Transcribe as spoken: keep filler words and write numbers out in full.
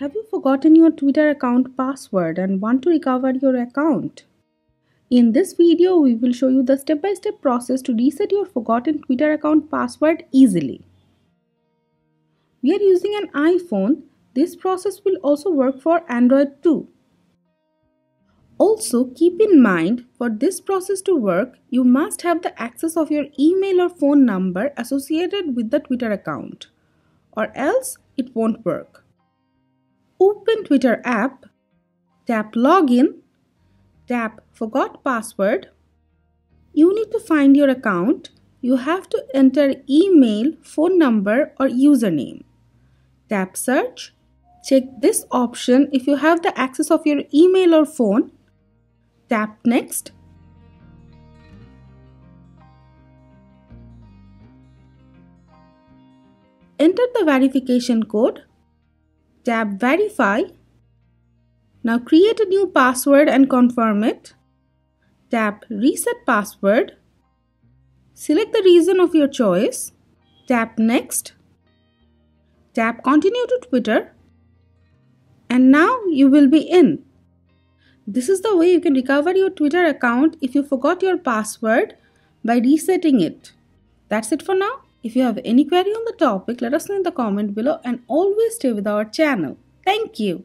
Have you forgotten your Twitter account password and want to recover your account? In this video, we will show you the step-by-step process to reset your forgotten Twitter account password easily. We are using an iPhone. This process will also work for Android too. Also, keep in mind, for this process to work, you must have the access of your email or phone number associated with the Twitter account, or else it won't work. Open Twitter app, tap Login, tap Forgot Password. You need to find your account. You have to enter email, phone number or username. Tap Search. Check this option if you have the access of your email or phone. Tap Next. Enter the verification code. Tap Verify. Now create a new password and confirm it. Tap Reset Password. Select the reason of your choice. Tap Next. Tap Continue to Twitter. And now you will be in. This is the way you can recover your Twitter account if you forgot your password by resetting it. That's it for now. If you have any query on the topic, let us know in the comment below and always stay with our channel. Thank you.